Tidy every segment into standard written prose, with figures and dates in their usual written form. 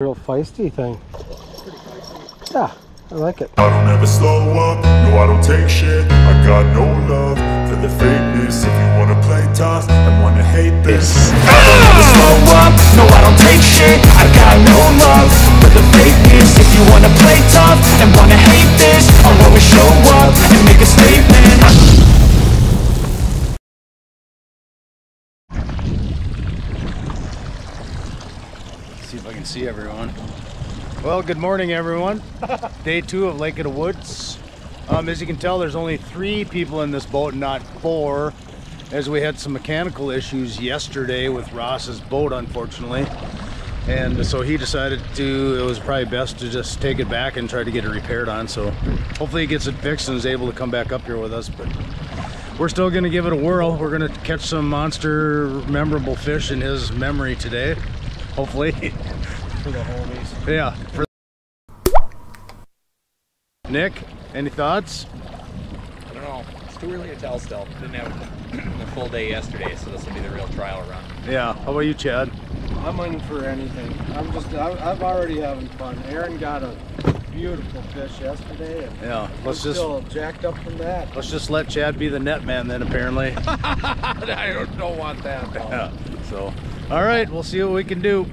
Real feisty thing. Yeah, I like it. I don't ever slow up, no I don't take shit. I got no love for the fakeness. If you wanna play tough and wanna hate this, I don't ever slow up, no I don't take shit. I got no love for the fakeness. If you wanna play tough and wanna hate this, I'll always show up and make a statement. See if I can see everyone. Well, good morning everyone. Day 2 of Lake of the Woods. As you can tell, there's only 3 people in this boat, not 4, as we had some mechanical issues yesterday with Ross's boat, unfortunately. And so he decided to, it was probably best to just take it back and try to get it repaired on. So hopefully he gets it fixed and is able to come back up here with us. But we're still gonna give it a whirl. We're gonna catch some monster memorable fish in his memory today. Hopefully. For the homies. Yeah. Nick, any thoughts? I don't know. It's too early to tell still. Didn't have a full day yesterday, so this will be the real trial run. Yeah. How about you, Chad? I'm in for anything. I'm already having fun. Aaron got a beautiful fish yesterday. And yeah. Let's just still jacked up from that. Let's just let Chad be the net man then, apparently. I don't want that. Yeah. So. All right, we'll see what we can do.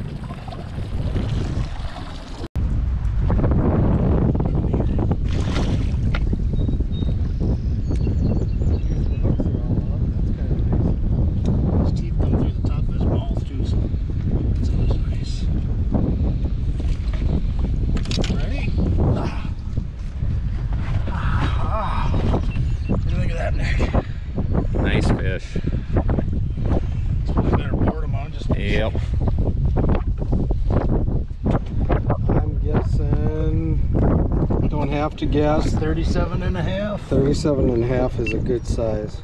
Have to guess 37 and a half. 37 and a half is a good size.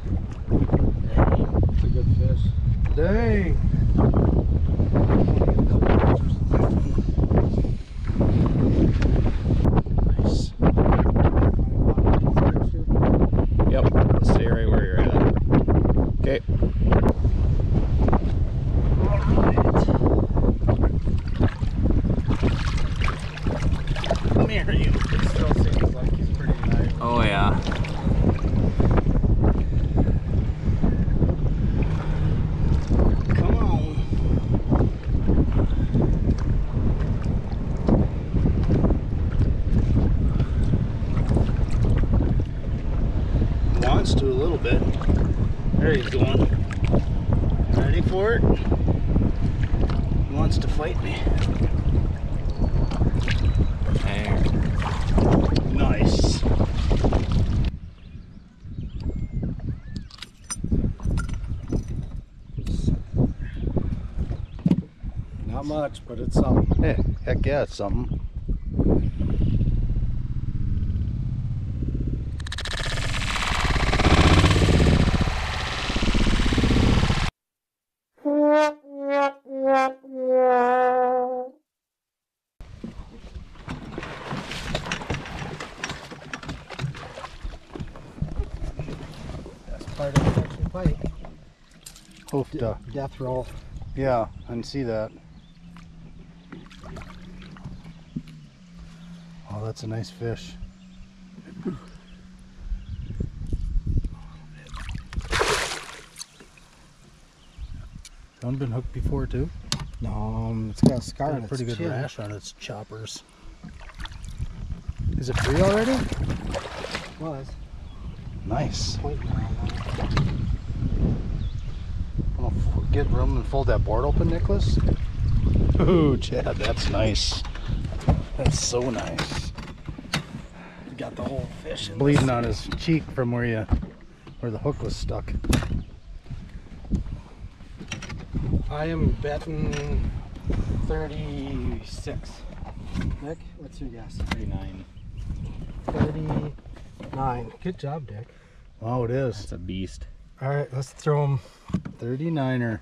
It's a good fish. Dang. Nice. Yep, stay right where you're at. Okay. Come here, you. Oh yeah. Come on. Wants to a little bit. There he's going. Ready for it? He wants to fight me. Much, but it's something. Hey, heck yeah, it's something. That's part of the actual bite. Hoofed up. Death roll. Yeah, I can see that. Oh, that's a nice fish. That one been hooked before too? No, it's got a scar. It's got a pretty good rash on its choppers. Is it free already? It was. Nice. I'll get room and fold that board open, Nicholas. Ooh, Chad, that's nice. That's so nice. You got the whole fish in bleeding on his cheek from where the hook was stuck. I am betting 36. Nick, what's your guess? 39. 39. Good job, Dick. Oh, it is. It's a beast. All right, let's throw him 39er.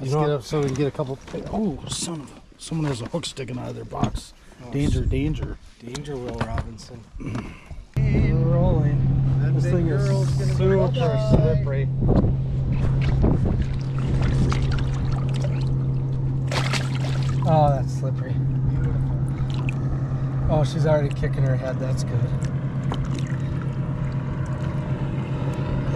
Let's get up so we can get a couple. Oh, son of a! Someone has a hook sticking out of their box. Oh, danger, danger. Danger, Will Robinson. We're rolling. That this thing is super slippery. Oh, that's slippery. Beautiful. Oh, she's already kicking her head. That's good.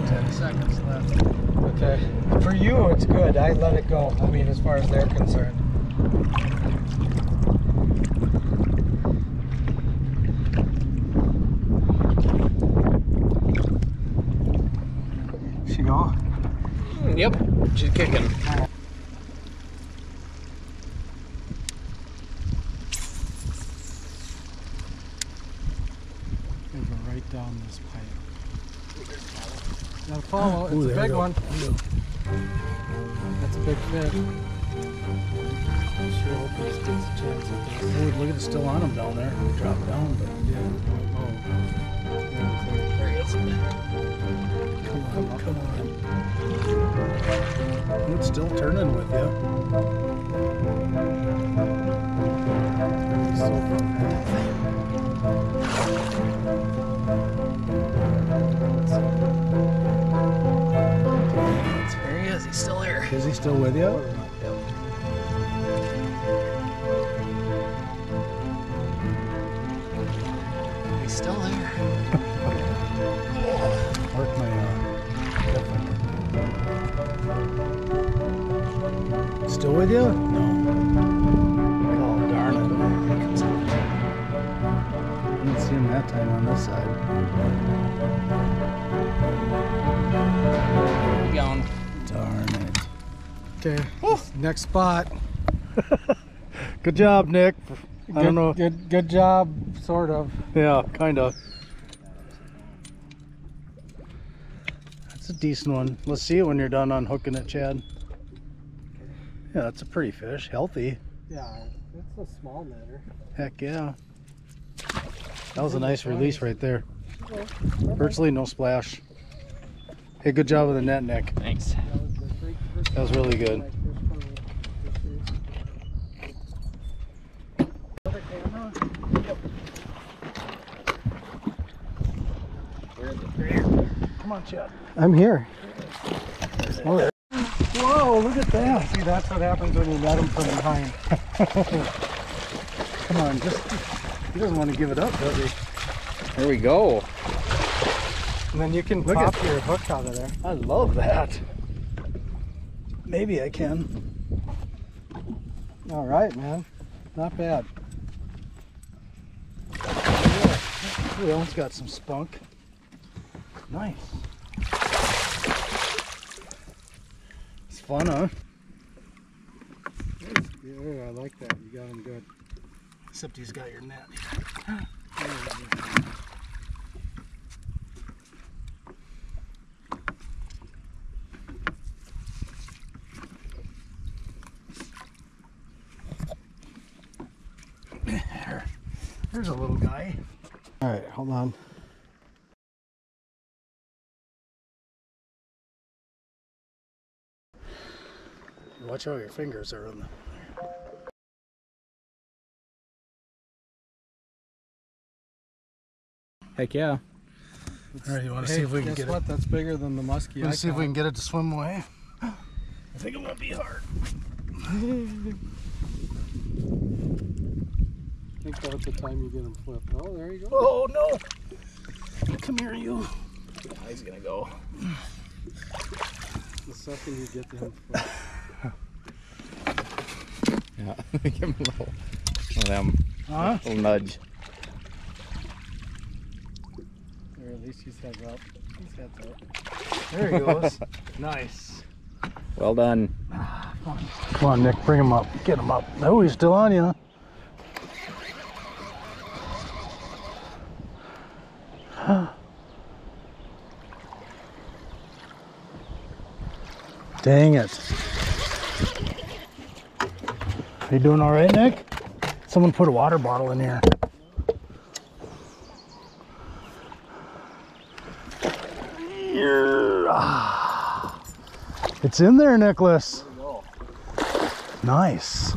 10 seconds left. Okay. For you, it's good. I let it go. I mean, as far as they're concerned. She go? Yep. She's kicking. Down this pipe. Gotta follow. It's a big one. That's a big fish. Sure hope this gets a chance at this. Look at it, still on him down there. Drop down, but yeah. Oh. There he is. Come on. It's still turning with you. He's still there. Is he still with you? Yep. He's still there. Mark my finger. Still with you? No. Oh, darn it. He comes out. I didn't see him that time on this side. Down. Darn it. Okay. Woo. Next spot. Good job, Nick. I don't know. Good job, sort of. Yeah, kind of. That's a decent one. Let's see it when you're done unhooking it, Chad. Yeah, that's a pretty fish. Healthy. Yeah, it's a small netter. Heck yeah. That was a nice release right there. Okay. Virtually no splash. Hey, good job with the net, Nick. Thanks. That was really good. Come on, Chad. I'm here. Whoa, look at that. See, that's what happens when you net him from behind. Come on, he doesn't want to give it up, does he? There we go. And then you can pop your hook out of there. I love that. Maybe I can. All right, man. Not bad. Yeah. Ooh, that one's got some spunk. Nice. It's fun, huh? Yeah, I like that. You got him good. Except he's got your net. There's a little guy. All right, hold on. Watch how your fingers are on the... Heck yeah. All right, you want to see if we can get it? Guess what? That's bigger than the muskie. Let's see if we can get it to swim away. I think it won't be hard. I think that's the time you get them flipped. Oh, there you go. Oh, no. Come here, you. Oh, he's going to go. The second you get them flipped. Yeah, give him a little, little nudge. Or at least he's heads up. He's heads up. There he goes. Nice. Well done. Come on, Nick. Bring him up. Get him up. Oh, he's still on you. Dang it. Are you doing all right, Nick? Someone put a water bottle in here. It's in there, Nicholas. Nice.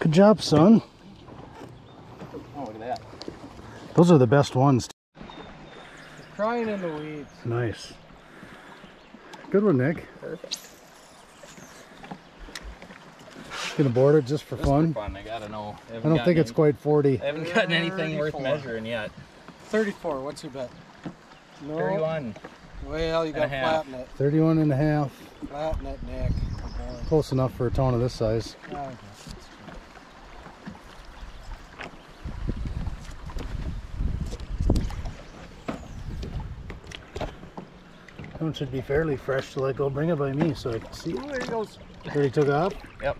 Good job, son. Oh, look at that. Those are the best ones. They're crying in the weeds. Nice. Good one, Nick. Perfect. gonna board it just for fun. For fun. I gotta know. I don't think it's quite 40. I haven't gotten anything worth measuring yet. 34. What's your bet? No. 31. Well, you gotta flatten it. 31.5. Flatten it, Nick. Okay. Close enough for a tone of this size. Okay. That one should be fairly fresh till I go bring it by me so I can see. There he goes. There he took off? Yep.